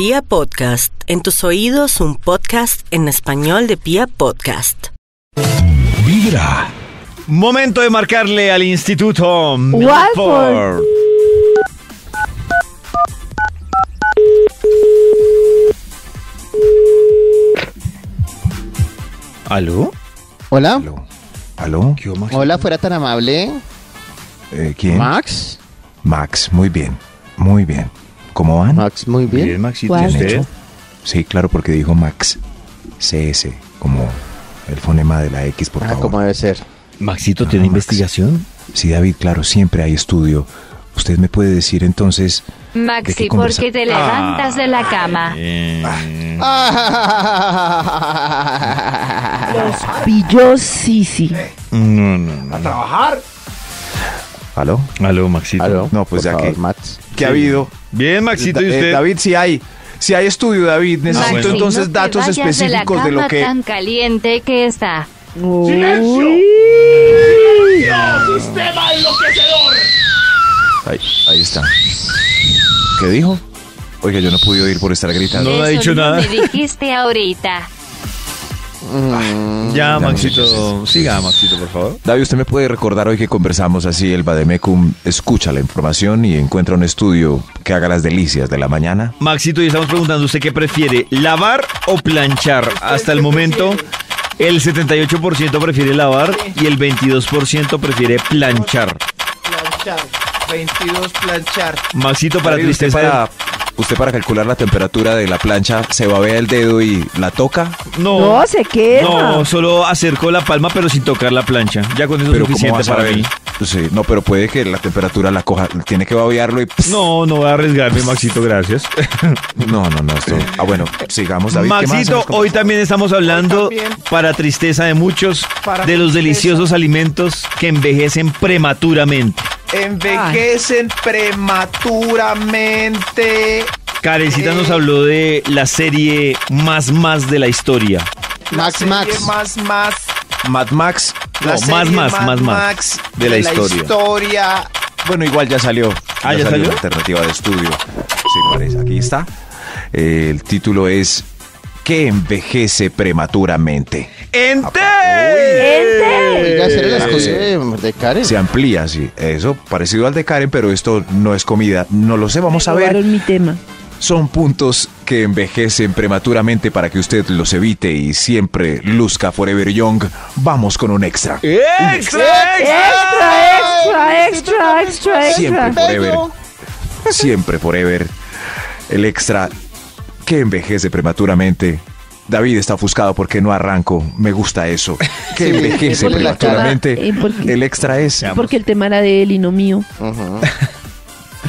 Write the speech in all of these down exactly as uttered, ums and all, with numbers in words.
Pia Podcast, en tus oídos un podcast en español de Pia Podcast. Vibra. Momento de marcarle al Instituto Milfort. ¿Aló? ¿Hola? ¿Aló? ¿Aló? ¿Qué hubo, Max? Hola, fuera tan amable. Eh, ¿Quién? ¿Max? Max, muy bien, muy bien. ¿Cómo van? Max, muy bien. ¿Bien, Max? ¿Y usted? Sí, claro, porque dijo Max. C S, como el fonema de la X, por ah, favor. Ah, como debe ser. ¿Maxito no, tiene Max. Investigación? Sí, David, claro, siempre hay estudio. Usted me puede decir entonces... Maxi, porque te levantas ah, de la cama. Eh. Ah. Los pilló Sisi. No, no, no. ¿A trabajar? ¿Aló? ¿Aló, Maxito? ¿Aló? No, pues por ya favor, que... Max. ¿Qué sí. ha habido? Bien, Maxito, ¿y usted? Eh, David, sí hay... Si hay estudio, David, necesito ah, bueno. entonces no datos específicos de, de lo que... tan caliente que está. Uy. ¡Silencio! ¡Silencio! ¡Sistema enloquecedor! Ahí, ahí está. ¿Qué dijo? Oiga, yo no pude oír por estar gritando. No, no ha dicho no nada. Me dijiste ahorita. Ah, ya, Maxito. Siga, Maxito, por favor. David, usted me puede recordar hoy que conversamos así, el Bademecum escucha la información y encuentra un estudio que haga las delicias de la mañana. Maxito, y estamos preguntando, ¿usted qué prefiere, lavar o planchar? Hasta el momento, el setenta y ocho por ciento prefiere lavar y el veintidós por ciento prefiere planchar. Planchar, veintidós planchar. Maxito, para tristeza... ¿Usted para calcular la temperatura de la plancha se babea el dedo y la toca? No, no se quema. No, solo acercó la palma pero sin tocar la plancha. Ya con eso es suficiente para mí. Sí, no, pero puede que la temperatura la coja. Tiene que babearlo y... Pss. No, no voy a arriesgarme, Maxito, gracias. No, no, no. Esto... Ah, bueno, sigamos, David. Maxito, hoy también estamos hablando, también, para tristeza de muchos, para de los deliciosos alimentos que envejecen prematuramente. Envejecen Ay. prematuramente. Karencita eh. nos habló de la serie Más Más de la historia. Max Max. Más Más. Mad Max. La no, más más, más más Max de la, de la historia. historia. Bueno, igual ya salió. Ah, ya, ya salió, salió la alternativa de estudio. Sí, parece. Aquí está. Eh, el título es ¿Qué envejece prematuramente? ¡Ente! Oiga, hacer las cosas de, de Karen. Se amplía, sí. Eso, parecido al de Karen, pero esto no es comida. No lo sé, vamos Me a ver. Mi tema. Son puntos que envejecen prematuramente para que usted los evite y siempre luzca forever young. Vamos con un extra. ¡Extra, extra! ¡Extra, extra, extra, extra! extra Siempre forever. Siempre forever. El extra... que envejece prematuramente. David está ofuscado porque no arranco. Me gusta eso. Que sí, envejece prematuramente. Cara, eh, porque, el extra es... Porque el tema era de él y no mío. Uh-huh.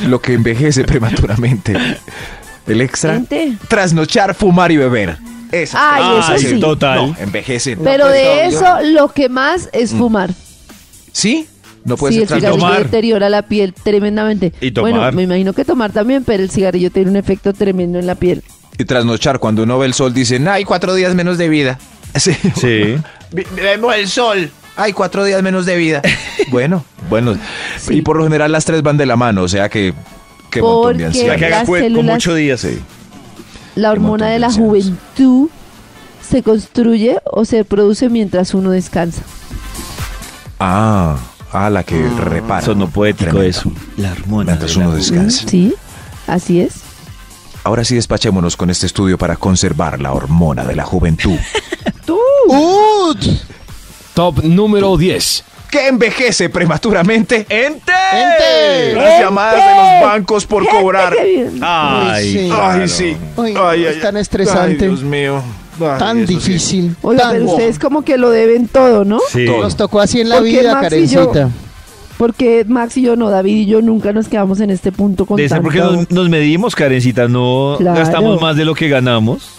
Lo que envejece prematuramente. El extra... ¿Gente? Trasnochar, fumar y beber. Eso. Ay, eso ah, sí. Total. No, envejece. Pero no, de eso no. lo que más es mm. fumar. ¿Sí? No puede sí, ser el cigarrillo deteriora la piel tremendamente. Y tomar. Bueno, me imagino que tomar también, pero el cigarrillo tiene un efecto tremendo en la piel. Y trasnochar, cuando uno ve el sol, dicen, ¡ay, cuatro días menos de vida! Sí. sí. Vemos el sol. ¡Ay, cuatro días menos de vida! Bueno, bueno. Sí. Y por lo general las tres van de la mano, o sea que... que montón de ansiedad. Que haga con ocho días, sí. La hormona de la de juventud se construye o se produce mientras uno descansa. Ah... Ah, la que ah, repara. Eso no puede tremendo. Eso. La hormona. Mientras uno descansa. Sí, así es. Ahora sí despachémonos con este estudio para conservar la hormona de la juventud. ¡Tú! ¡Ut! Top número diez. ¿Qué envejece prematuramente? ¡Ente! ¡Ente! Las ¡Ente! Llamadas de los bancos por ¡Gente! Cobrar. ¡Ay, sí! ¡Ay, sí! Ay, ay, es tan estresante. ¡Ay, Dios mío! Ay, tan difícil. Sí. Oye, tan pero wow. ustedes como que lo deben todo, ¿no? Sí. Nos tocó así en la vida, Karencita. Porque Max y yo no, David y yo nunca nos quedamos en este punto con tanto. Porque nos, nos medimos, Karencita, no claro. gastamos más de lo que ganamos.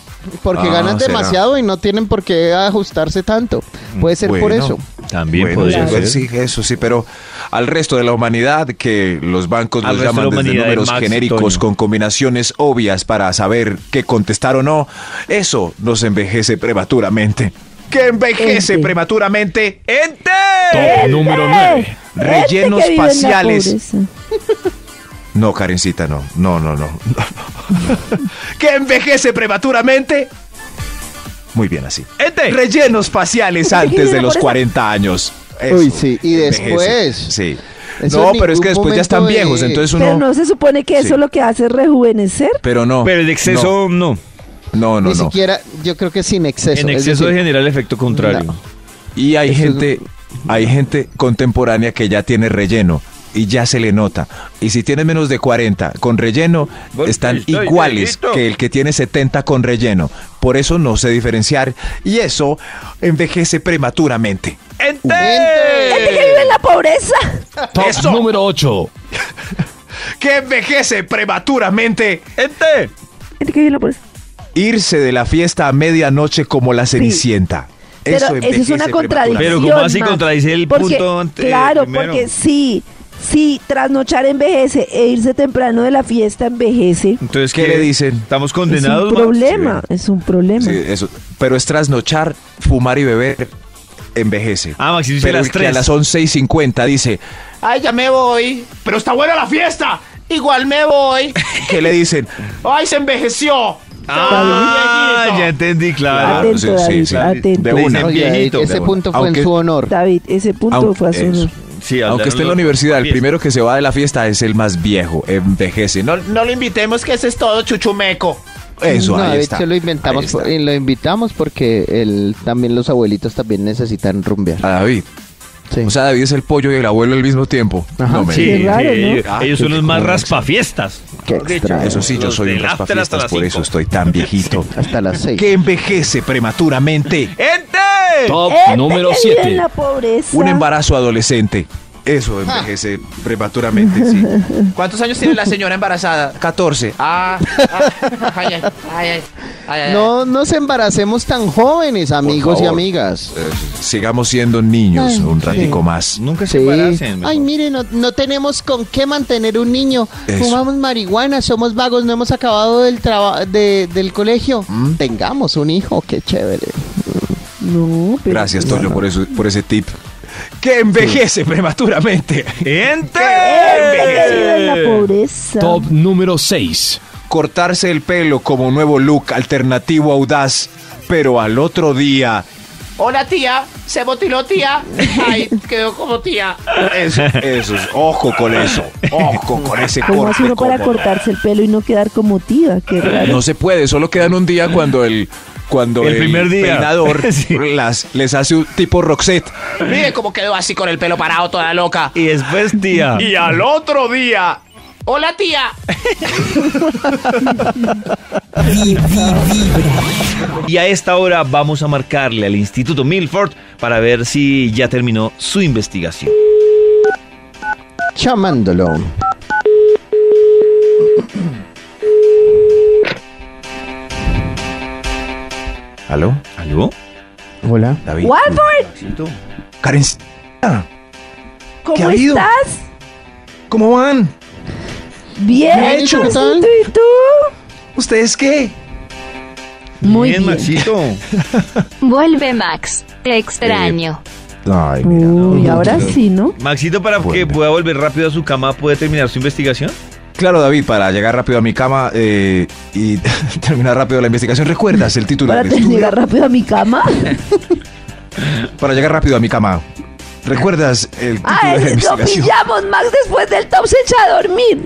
Porque ah, ganan será. demasiado y no tienen por qué ajustarse tanto. Puede ser bueno, por eso. También bueno, podría ser. Sí, eso sí, pero al resto de la humanidad, que los bancos los llaman de desde números de genéricos con combinaciones obvias para saber qué contestar o no, eso nos envejece prematuramente. ¿Qué envejece Ente. prematuramente? ¡Ente! Top número nueve. Rellenos faciales. No, Karencita, no. No, no, no. ¿Que envejece prematuramente? Muy bien así. Ete. Rellenos faciales antes de los cuarenta años. Eso. Uy, sí. Y después. Sí. Eso no, pero es que después ya están de... viejos, entonces uno... Pero no se supone que eso sí. Lo que hace es rejuvenecer. Pero no. Pero el exceso, no. No, no, no. Ni no. siquiera, yo creo que sin exceso. En exceso decir, genera el efecto contrario. No. Y hay eso gente, es... hay gente contemporánea que ya tiene relleno y ya se le nota. Y si tiene menos de cuarenta con relleno, Vol están estoy, iguales estoy que el que tiene setenta con relleno. Por eso no sé diferenciar y eso envejece prematuramente. ¡Ente! ¡Ente que vive en la pobreza! Top eso. Número ocho. ¡Que envejece prematuramente! ¡Ente! ¡Ente que vive en la pobreza! Irse de la fiesta a medianoche como la Cenicienta. Sí. Eso pero eso es una contradicción. Pero como así contradice el porque, punto antes. Claro, primero. Porque sí... Sí, trasnochar envejece e irse temprano de la fiesta envejece. Entonces, ¿qué, ¿Qué le dicen? ¿Estamos condenados? Es un problema, man? es un problema. Sí, eso. Pero es trasnochar, fumar y beber envejece. Ah, Maxi, dice pero las tres. Que a las once y cincuenta dice, ay, ya me voy, pero está buena la fiesta, igual me voy. ¿Qué le dicen? Ay, se envejeció. Ah, ya entendí, claro. Atento, David, sí, sí, atento. De una. Oye, David, ese punto fue aunque, en su honor. David, ese punto aunque, fue a su honor. Sí, aunque esté en la universidad, el primero que se va de la fiesta es el más viejo, envejece. No, no lo invitemos, que ese es todo chuchumeco. Eso, no, ahí está. Lo, inventamos ahí está. Por, lo invitamos porque el, también los abuelitos también necesitan rumbear. A David. Sí. O sea, David es el pollo y el abuelo al mismo tiempo. Ajá, no me sí, sí, raro, ¿no? Ellos, ah, ellos son los más raspafiestas. Qué extraño. Eso sí, yo los soy un raspafiestas, por eso estoy tan viejito. Hasta las seis. Que envejece prematuramente. ¡Ente! Top este número siete. Un embarazo adolescente. Eso envejece ah. prematuramente, sí. ¿Cuántos años tiene la señora embarazada? catorce. Ah, ah ay, ay, ay, ay, no nos embaracemos tan jóvenes, amigos y amigas. Eh, sigamos siendo niños ay, un ratico sí. más. Nunca se sí. embaracen. Ay, mire, no, no tenemos con qué mantener un niño. Eso. Fumamos marihuana, somos vagos, no hemos acabado del, traba de, del colegio. ¿Mm? Tengamos un hijo, qué chévere. No, pero gracias, Toño, no. por, eso, por ese tip. Que envejece sí. prematuramente. ¡Gente! Envejece en la pobreza. Top número seis. Cortarse el pelo como nuevo look alternativo audaz, pero al otro día. Hola, tía. Se botiló, tía. Ay, quedó como tía. Eso, eso. Ojo con eso. Ojo con ese corte. ¿Cómo es uno para cortarse el pelo y no quedar como tía? Qué raro. No se puede. Solo quedan un día cuando el... Cuando el, el primer día. peinador sí. las, les hace un tipo Roxette. Mire cómo quedó así con el pelo parado, toda loca. Y después tía. Y al otro día. ¡Hola, tía! Y a esta hora vamos a marcarle al Instituto Milfort para ver si ya terminó su investigación. Llamándolo. ¿Aló? ¿Aló? Hola. David. ¿Walford? Karen. ¿Cómo ¿Qué ha ido? estás? ¿Cómo van? Bien. ¿Qué ha hecho? ¿Qué tal? ¿Y tú? ¿Ustedes qué? Muy bien. Bien, Maxito. Vuelve, Max. Te extraño. Eh, ay, mira. Uy, no, ahora no, sí, ¿no? Maxito, para Vuelve. que pueda volver rápido a su cama, ¿puede terminar su investigación? Claro, David, para llegar rápido a mi cama eh, y terminar rápido la investigación. ¿Recuerdas el titular? ¿Para de estudio? llegar rápido a mi cama? Para llegar rápido a mi cama. ¿Recuerdas el titular Ay, de la investigación? Lo pillamos, Max, después del top se echa a dormir.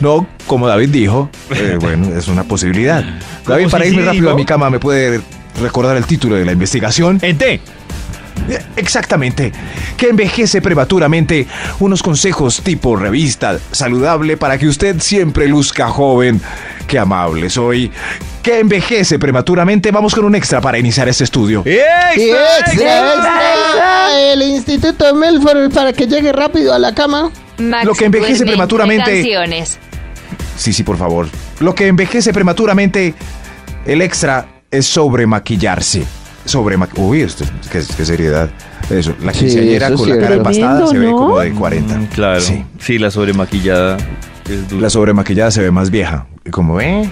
No, como David dijo, eh, bueno, es una posibilidad. David, para si irme sí rápido dijo? a mi cama, ¿me puede recordar el título de la investigación? Ente. Exactamente, que envejece prematuramente, unos consejos tipo revista saludable para que usted siempre luzca joven. Qué amable soy. Que envejece prematuramente, vamos con un extra para iniciar este estudio. ¡Extra! ¡Extra! ¡Extra! ¡Extra! El Instituto Milfort para que llegue rápido a la cama. Max, lo que envejece prematuramente. Sí, sí, por favor. Lo que envejece prematuramente, el extra es sobre maquillarse. Sobre Uy, esto, qué, qué seriedad. Eso, la quinceañera sí, eso con sí, la cara empastada se ve ¿no? como de cuarenta. Mm, claro. Sí. sí, la sobremaquillada. La sobremaquillada se ve más vieja. Como ve. ¿Eh?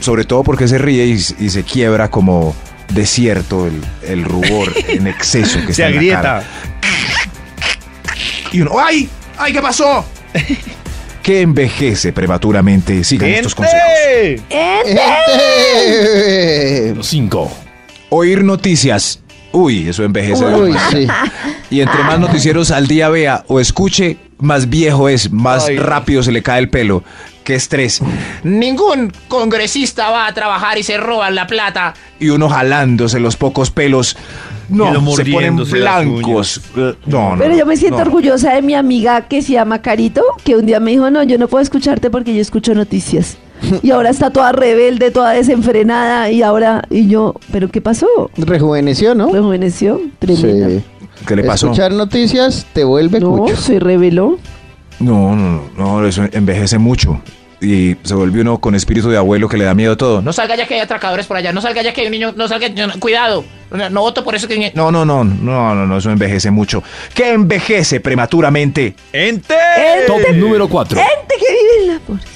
Sobre todo porque se ríe y, y se quiebra como desierto el, el rubor en exceso que se está agrieta. En la cara. Y uno, ¡ay! ¡Ay, qué pasó! que envejece prematuramente. Sigan ¡Gente! Estos consejos. ¡Gente! Cinco. Oír noticias. Uy, eso envejece. Uy, sí. Y entre más noticieros al día vea o escuche, más viejo es, más Ay. rápido se le cae el pelo. ¡Qué estrés! Ningún congresista va a trabajar y se roban la plata. Y uno jalándose los pocos pelos. No, se ponen blancos. No, no, Pero yo me siento no. orgullosa de mi amiga que se llama Carito, que un día me dijo, no, yo no puedo escucharte porque yo escucho noticias. Y ahora está toda rebelde, toda desenfrenada. Y ahora, y yo, ¿pero qué pasó? Rejuveneció, ¿no? Rejuveneció, tremenda. Sí. ¿Qué le pasó? Escuchar noticias te vuelve no, cucho. No, se rebeló. No, no, no, eso envejece mucho. Y se volvió uno con espíritu de abuelo que le da miedo a todo. No salga ya que hay atracadores por allá, no salga ya que hay un niño, no salga, no, cuidado, no, no voto por eso que... No, no, no, no, no, no, eso envejece mucho. ¿Qué envejece prematuramente? ¡Ente! ¡Ente! Top número cuatro. ¡Ente que vive en la puerta!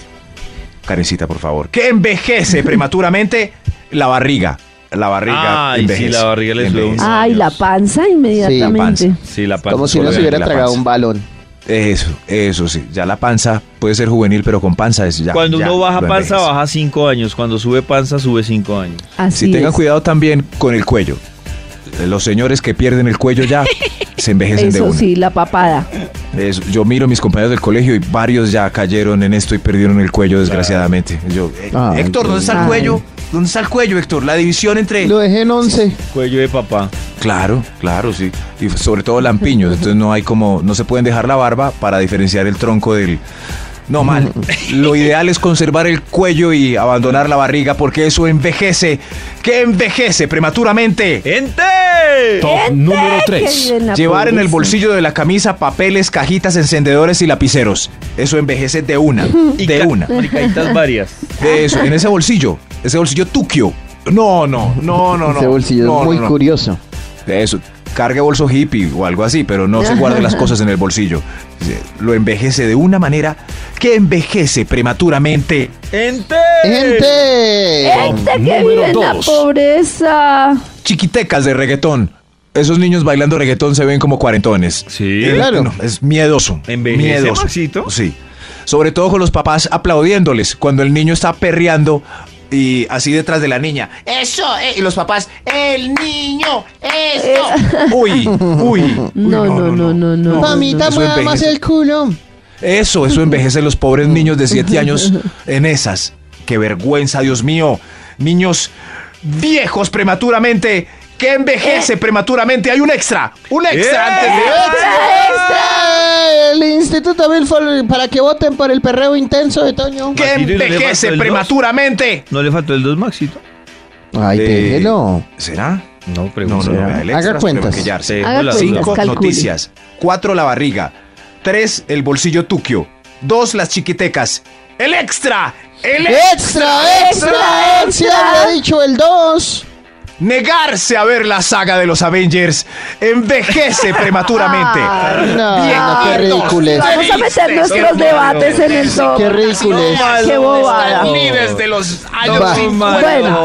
Karencita, por favor. ¿Qué envejece prematuramente? La barriga. La barriga Ay, envejece. Sí, la barriga les duele unos años. Ay, la panza inmediatamente. Sí, la panza. Sí, la panza. Como si no se hubiera tragado un balón. Eso, eso sí, ya la panza puede ser juvenil, pero con panza es ya. Cuando ya uno baja panza, baja cinco años, cuando sube panza, sube cinco años. Así si es. Tengan cuidado también con el cuello. Los señores que pierden el cuello ya se envejecen eso de uno. Eso sí, la papada. Eso, yo miro a mis compañeros del colegio y varios ya cayeron en esto y perdieron el cuello, desgraciadamente. Yo, ah, Héctor, ¿dónde está el cuello? ¿Dónde está el cuello, Héctor? La división entre... Lo dejé en once. Cuello de papá. Claro, claro, sí. Y sobre todo lampiños. Entonces no hay como... No se pueden dejar la barba para diferenciar el tronco del... No, mal. Lo ideal es conservar el cuello y abandonar la barriga porque eso envejece. ¿Qué envejece prematuramente? ¡Gente! Top ¡Gente! Número tres. Llevar pobreza. En el bolsillo de la camisa papeles, cajitas, encendedores y lapiceros. Eso envejece de una. Y de una. Y cajitas varias. De eso, en ese bolsillo. Ese bolsillo tuquio. No, no, no, no, no. Ese bolsillo no, es muy no, no. curioso. De eso. Cargue bolso hippie o algo así, pero no se guarde las cosas en el bolsillo. Lo envejece de una manera que envejece prematuramente. ¡Ente! ¡Ente! ¡Ente que vive en la pobreza! Chiquitecas de reggaetón. Esos niños bailando reggaetón se ven como cuarentones. Sí, eh, claro. No, es miedoso. ¿Envejece miedoso. Maxito? Sí. Sobre todo con los papás aplaudiéndoles cuando el niño está perreando. Y así detrás de la niña. Eso, eh, y los papás, el niño, esto. Uy, uy. No, no, no, no, no. Mamita, mueva más el culo. Eso, eso envejece los pobres niños de siete años en esas. Qué vergüenza, Dios mío. Niños viejos prematuramente. Que envejece eh. prematuramente. Hay un extra. Un extra eh. antes de extra, extra. El Instituto Milfort para que voten por el perreo intenso de Toño. Que envejece no prematuramente. ¿No le faltó el dos, Maxito? Ay, déjelo. De... ¿Será? No, pregunto. No, no, no, no. Haga cuentas. Haga Cinco cuentas, noticias. Cuatro, la barriga. Tres, el bolsillo tuquio. Dos, las chiquitecas. El extra. El extra, extra, extra. extra. extra. Ha dicho el dos. Negarse a ver la saga de los Avengers envejece prematuramente. Ay, no, no, qué ridículos. Vamos a meter nuestros no, debates no, en el top. Qué ridículos. No, qué bobada. Miles de los años no, cincuenta. Bueno.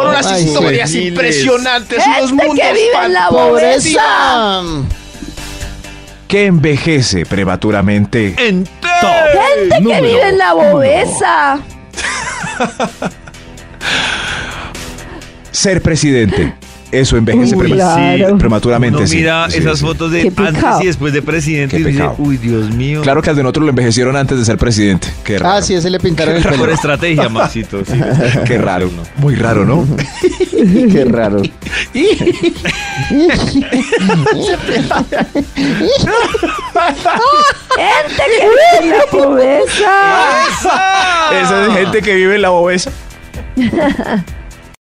Con unas ay, historias sí, impresionantes. Gente unos mundos que vive en la pobreza. Que envejece prematuramente. En top. Gente número que vive en la pobreza. Ser presidente, eso envejece uy, claro. prematuramente. Uno mira sí, esas sí, fotos de antes y después de presidente y dice, uy, Dios mío. Claro que al de nosotros lo envejecieron antes de ser presidente. Qué raro. Ah, sí, ese le pintaron qué el pelo. Por estrategia, Maxito. Sí. Qué raro. Muy raro, ¿no? Qué raro. Gente que vive en la pobreza. Esa es gente que vive en la pobreza.